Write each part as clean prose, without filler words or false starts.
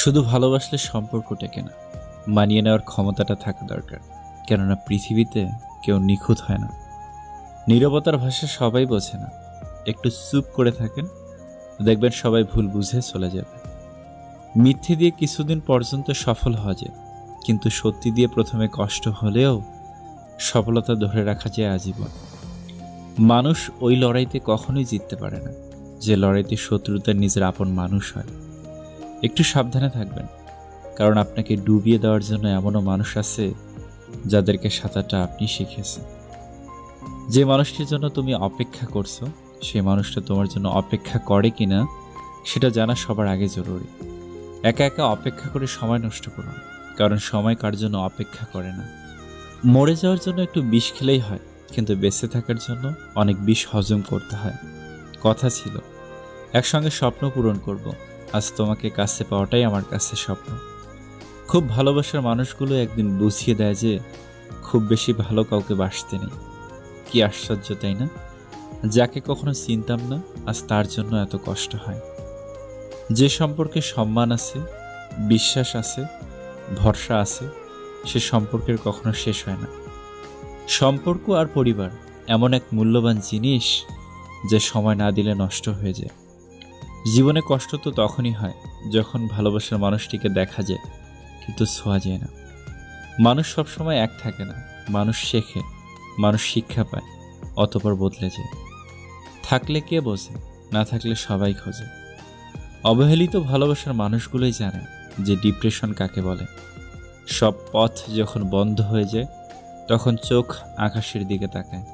শুধু ভালোবাসলে সম্পর্ক টেকে না, মানিয়ে নেওয়ার ক্ষমতাটা থাকা দরকার। কেননা পৃথিবীতে কেউ নিখুঁত হয় না। নীরবতার ভাষা সবাই বোঝে না। একটু চুপ করে থাকেন, দেখবেন সবাই ভুল বুঝে চলে যাবে। মিথ্যে দিয়ে কিছুদিন পর্যন্ত সফল হওয়া যায়, কিন্তু সত্যি দিয়ে প্রথমে কষ্ট হলেও সফলতা ধরে রাখা যায় আজীবন। মানুষ ওই লড়াইতে কখনোই জিততে পারে না যে লড়াইতে শত্রুতার নিজের আপন মানুষ হয়। একটু সাবধানে থাকবেন, কারণ আপনাকে ডুবিয়ে দেওয়ার জন্য এমনও মানুষ আছে যাদেরকে সাঁতারটা আপনি শিখেছেন। যে মানুষটির জন্য তুমি অপেক্ষা করছো, সেই মানুষটা তোমার জন্য অপেক্ষা করে কিনা সেটা জানা সবার আগে জরুরি। একা একা অপেক্ষা করে সময় নষ্ট করো না, কারণ সময় কার জন্য অপেক্ষা করে না। মরে যাওয়ার জন্য একটু বিষ খেলেই হয়, কিন্তু বেঁচে থাকার জন্য অনেক বিষ হজম করতে হয়। কথা ছিল একসঙ্গে স্বপ্ন পূরণ করব, আজ তোমাকে কাছে পাওয়াটাই আমার কাছে স্বপ্ন। খুব ভালোবাসার মানুষগুলো একদিন বুঝিয়ে দেয় যে খুব বেশি ভালো কাউকে বাসতে নেই। কি আশ্চর্য, তাই না? যাকে কখনো চিনতাম না আজ তার জন্য এত কষ্ট হয়। যে সম্পর্কে সম্মান আছে, বিশ্বাস আছে, ভরসা আছে, সে সম্পর্কের কখনো শেষ হয় না। সম্পর্ক আর পরিবার এমন এক মূল্যবান জিনিস যে সময় না দিলে নষ্ট হয়ে যায়। জীবনে কষ্ট তো তখনই হয় যখন ভালোবাসার মানুষটিকে দেখা যায় কিন্তু ছোঁয়া যায় না। মানুষ সবসময় এক থাকে না, মানুষ শেখে, মানুষ শিক্ষা পায়, অতঃপর বদলে যায়। থাকলে কে বোঝে, না থাকলে সবাই খোঁজে। অবহেলিত ভালোবাসার মানুষগুলোই জানে যে ডিপ্রেশন কাকে বলে। সব পথ যখন বন্ধ হয়ে যায় তখন চোখ আকাশের দিকে তাকায়।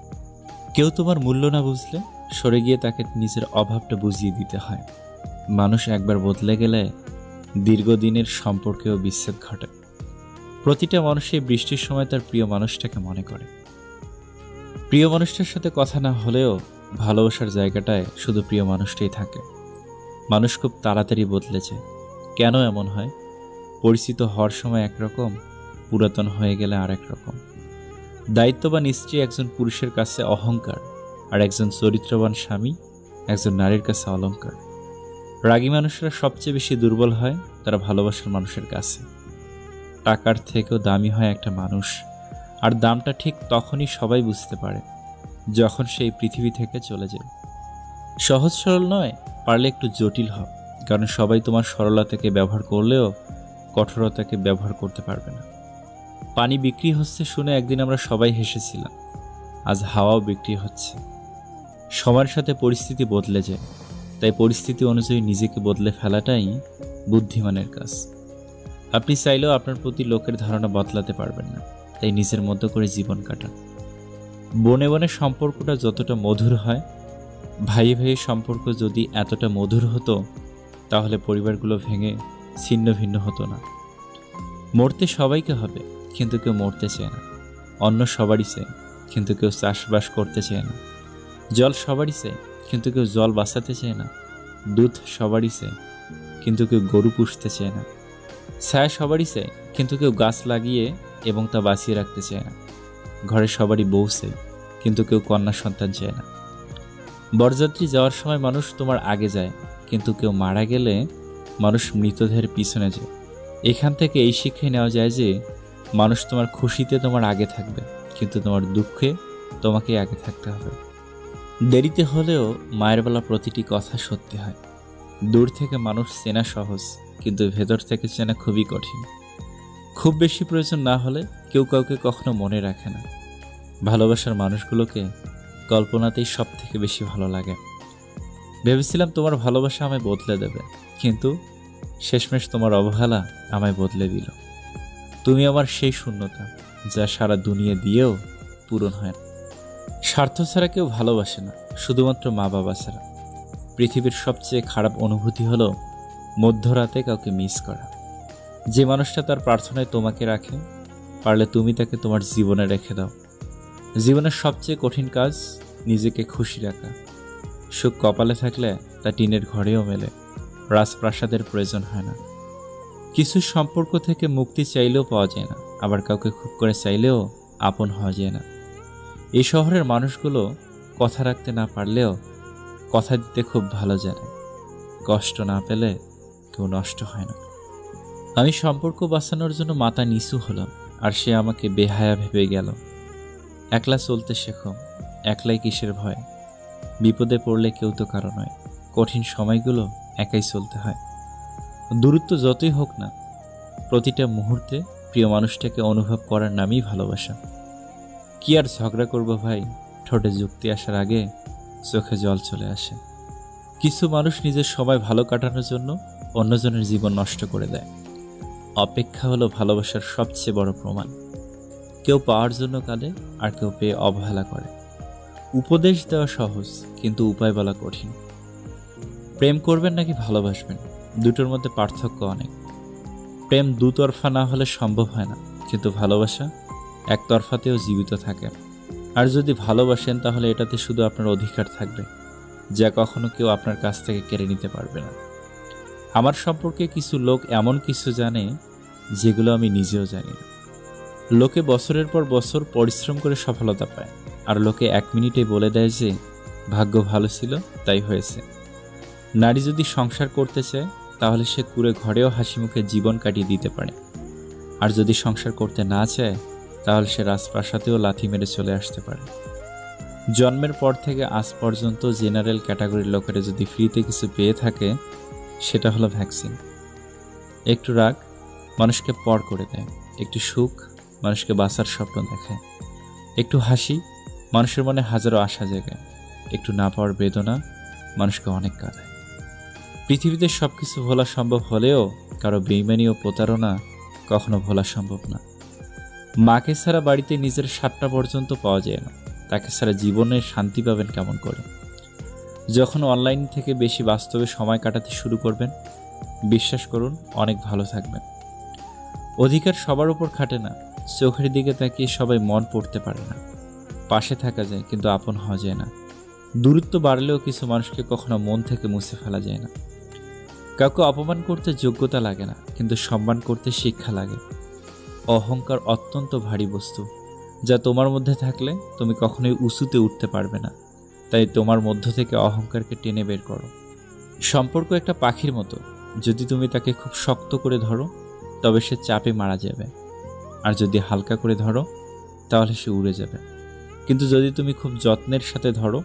কেউ তোমার মূল্য না বুঝলে সরে গিয়ে তাকে নিজের অভাবটা বুঝিয়ে দিতে হয়। মানুষ একবার বদলে গেলে দীর্ঘদিনের সম্পর্কেও বিচ্ছেদ ঘটে। প্রতিটা মানুষই বৃষ্টির সময় তার প্রিয় মানুষটাকে মনে করে। প্রিয় মানুষটার সাথে কথা না হলেও ভালোবাসার জায়গাটায় শুধু প্রিয় মানুষটাই থাকে। মানুষ খুব তাড়াতাড়ি বদলেছে। কেন এমন হয়? পরিচিত হওয়ার সময় একরকম, পুরাতন হয়ে গেলে আর একরকম। দায়িত্ববান স্ত্রী একজন পুরুষের কাছে অহংকার, আর একজন চরিত্রবান স্বামী একজন নারীর কাছে অলংকার। রাগী মানুষরা সবচেয়ে বেশি দুর্বল হয় তারা ভালোবাসার মানুষের কাছে। টাকার থেকেও দামি হয় একটা মানুষ, আর দামটা ঠিক তখনই সবাই বুঝতে পারে যখন সেই পৃথিবী থেকে চলে যায়। সহজ সরল নয়, পারলে একটু জটিল হও, কারণ সবাই তোমার সরলতাকে ব্যবহার করলেও কঠোরতাকে ব্যবহার করতে পারবে না। পানি বিক্রি হচ্ছে শুনে একদিন আমরা সবাই হেসেছিলাম, আজ হাওয়াও বিক্রি হচ্ছে। সময়ের সাথে পরিস্থিতি বদলে যায়, তাই পরিস্থিতি অনুযায়ী নিজেকে বদলে ফেলাটাই বুদ্ধিমানের কাজ। আপনি চাইলেও আপনার প্রতি লোকের ধারণা বদলাতে পারবেন না, তাই নিজের মতো করে জীবন কাটান। বনে বনে সম্পর্কটা যতটা মধুর হয়, ভাই ভাইয়ের সম্পর্ক যদি এতটা মধুর হতো তাহলে পরিবারগুলো ভেঙে ছিন্ন ভিন্ন হতো না। মরতে সবাইকে হবে, কিন্তু কেউ মরতে চায় না। অন্ন সবারই চাই, কিন্তু কেউ চাষবাস করতে চায় না। জল সবারই চাই, কিন্তু কেউ জল বাঁচাতে চায় না। দুধ সবারই চাই, কিন্তু কেউ গরু পুষতে চায় না। ছায়া সবারই চাই, কিন্তু কেউ গাছ লাগিয়ে এবং তা বাঁচিয়ে রাখতে চায় না। ঘরে সবারই বউ চাই, কিন্তু কেউ কন্যা সন্তান চায় না। বরযাত্রী যাওয়ার সময় মানুষ তোমার আগে যায়, কিন্তু কেউ মারা গেলে মানুষ মৃতদেহের পিছনে যায়। এখান থেকে এই শিক্ষায় নেওয়া যায় যে মানুষ তোমার খুশিতে তোমার আগে থাকবে, কিন্তু তোমার দুঃখে তোমাকে আগে থাকতে হবে। দেরিতে হলেও মায়ের বেলা প্রতিটি কথা সত্যি হয়। দূর থেকে মানুষ চেনা সহজ, কিন্তু ভেতর থেকে চেনা খুবই কঠিন। খুব বেশি প্রয়োজন না হলে কেউ কাউকে কখনো মনে রাখে না। ভালোবাসার মানুষগুলোকে কল্পনাতেই সব থেকে বেশি ভালো লাগে। ভেবেছিলাম তোমার ভালোবাসা আমায় বদলে দেবে, কিন্তু শেষমেশ তোমার অবহেলা আমায় বদলে দিল। তুমি আমার সেই শূন্যতা যা সারা দুনিয়া দিয়েও পূরণ হয় না। স্বার্থ ছাড়া কেউ ভালোবাসে না, শুধুমাত্র মা বাবা ছাড়া। পৃথিবীর সবচেয়ে খারাপ অনুভূতি হলো মধ্যরাতে কাউকে মিস করা। যে মানুষটা তার প্রার্থনায় তোমাকে রাখে, পারলে তুমি তাকে তোমার জীবনে রেখে দাও। জীবনের সবচেয়ে কঠিন কাজ নিজেকে খুশি রাখা। সুখ কপালে থাকলে তা টিনের ঘরেও মেলে, রাজপ্রাসাদের প্রয়োজন হয় না। কিছু সম্পর্ক থেকে মুক্তি চাইলেও পাওয়া যায় না, আবার কাউকে খুব করে চাইলেও আপন হওয়া যায় না। এই শহরের মানুষগুলো কথা রাখতে না পারলেও কথা দিতে খুব ভালো জানে। কষ্ট না পেলে কেউ নষ্ট হয় না। আমি সম্পর্ক বাঁচানোর জন্য মাথা নিচু হলাম, আর সে আমাকে বেহায়া ভেবে গেল। একলা চলতে শেখো, একলাই কিসের ভয়? বিপদে পড়লে কেউ তো কারো নয়, কঠিন সময়গুলো একাই চলতে হয়। দূরত্ব যতই হোক না, প্রতিটা মুহূর্তে প্রিয় মানুষটাকে অনুভব করার নামই ভালোবাসা। কি আর ঝগড়া করবো ভাই, ঠোঁটে যুক্তি আসার আগে চোখে জল চলে আসে। কিছু মানুষ নিজের সময় ভালো কাটানোর জন্য অন্যজনের জীবন নষ্ট করে দেয়। অপেক্ষা হলো ভালোবাসার সবচেয়ে বড় প্রমাণ। কেউ পাওয়ার জন্য কাঁদে, আর কেউ পেয়ে অবহেলা করে। উপদেশ দেওয়া সহজ, কিন্তু উপায় বলা কঠিন। প্রেম করবেন নাকি ভালোবাসবেন, দুটোর মধ্যে পার্থক্য অনেক। প্রেম দুতরফা না হলে সম্ভব হয় না, কিন্তু ভালোবাসা একতরফাতেও জীবিত থাকে। আর যদি ভালোবাসেন, তাহলে এটাতে শুধু আপনার অধিকার থাকবে, যা কখনো কেউ আপনার কাছ থেকে কেড়ে নিতে পারবে না। আমার সম্পর্কে কিছু লোক এমন কিছু জানে যেগুলো আমি নিজেও জানি না। লোকে বছরের পর বছর পরিশ্রম করে সফলতা পায়, আর লোকে এক মিনিটে বলে দেয় যে ভাগ্য ভালো ছিল তাই হয়েছে। নারী যদি সংসার করতে চায়, তাহলে সে কুঁড়ে ঘরেও হাসি মুখে জীবন কাটিয়ে দিতে পারে। আর যদি সংসার করতে না চায়, তাহলে সে রাজপ্রাসাদেও লাথি মেরে চলে আসতে পারে। জন্মের পর থেকে আজ পর্যন্ত জেনারেল ক্যাটাগরির লোকেরা যদি ফ্রিতে কিছু পেয়ে থাকে, সেটা হলো ভ্যাকসিন। একটু রাগ মানুষকে পর করে দেয়, একটু সুখ মানুষকে বাঁচার স্বপ্ন দেখায়, একটু হাসি মানুষের মনে হাজারো আশা জাগায়, একটু না পাওয়ার বেদনা মানুষকে অনেক কাঁদায়। পৃথিবীতে সব কিছু ভোলা সম্ভব হলেও কারো বেইমানি ও প্রতারণা কখনো ভোলা সম্ভব না। মাকে ছাড়া বাড়িতে নিজের স্বাদটা পর্যন্ত পাওয়া যায় না, তাকে ছাড়া জীবনে শান্তি পাবেন কেমন করে? যখন অনলাইন থেকে বেশি বাস্তবে সময় কাটাতে শুরু করবেন, বিশ্বাস করুন অনেক ভালো থাকবেন। অধিকার সবার উপর খাটে না, চোখের দিকে তাকিয়ে সবাই মন পড়তে পারে না। পাশে থাকা যায়, কিন্তু আপন হওয়া যায় না। দূরত্ব বাড়লেও কিছু মানুষকে কখনো মন থেকে মুছে ফেলা যায় না। কাউকে অপমান করতে যোগ্যতা লাগে না, কিন্তু সম্মান করতে শিক্ষা লাগে। অহংকার অত্যন্ত ভারী বস্তু, যা তোমার মধ্যে থাকলে তুমি কখনোই উঁচুতে উঠতে পারবে না। তাই তোমার মধ্য থেকে অহংকারকে টেনে বের করো। সম্পর্ক একটা পাখির মতো, যদি তুমি তাকে খুব শক্ত করে ধরো, তবে সে চাপে মারা যাবে, আর যদি হালকা করে ধরো, তাহলে সে উড়ে যাবে। কিন্তু যদি তুমি খুব যত্নের সাথে ধরো,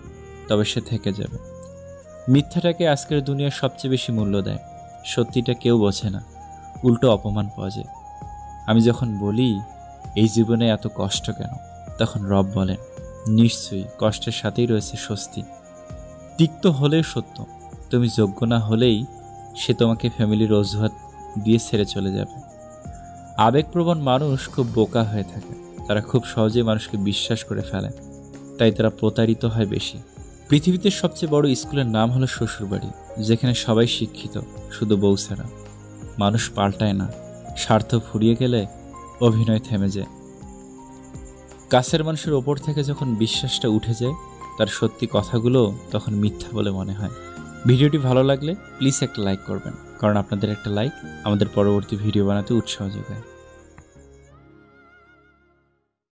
তবে সে থেকে যাবে। মিথ্যাটাকে আজকের দুনিয়ার সবচেয়ে বেশি মূল্য দেয়, সত্যিটা কেউ বোঝে না, উল্টো অপমান পাওয়া যায়। আমি যখন বলি এই জীবনে এত কষ্ট কেন, তখন রব বলেন নিশ্চয়ই কষ্টের সাথেই রয়েছে স্বস্তি। তিক্ত হলেও সত্য, তুমি যোগ্য না হলেই সে তোমাকে ফ্যামিলির অজুহাত দিয়ে ছেড়ে চলে যাবে। আবেগপ্রবণ মানুষ খুব বোকা হয়ে থাকে, তারা খুব সহজেই মানুষকে বিশ্বাস করে ফেলে, তাই তারা প্রতারিত হয় বেশি। পৃথিবীতে সবচেয়ে বড় স্কুলের নাম হলো শ্বশুরবাড়ি, যেখানে সবাই শিক্ষিত, শুধু বউ ছাড়া। মানুষ পাল্টায় না, স্বার্থ ফুরিয়ে গেলে অভিনয় থেমে যায়। কাছের মানুষের ওপর থেকে যখন বিশ্বাসটা উঠে যায়, তার সত্যি কথাগুলো তখন মিথ্যা বলে মনে হয়। ভিডিওটি ভালো লাগলে প্লিজ একটা লাইক করবেন, কারণ আপনাদের একটা লাইক আমাদের পরবর্তী ভিডিও বানাতে উৎসাহ যোগায়।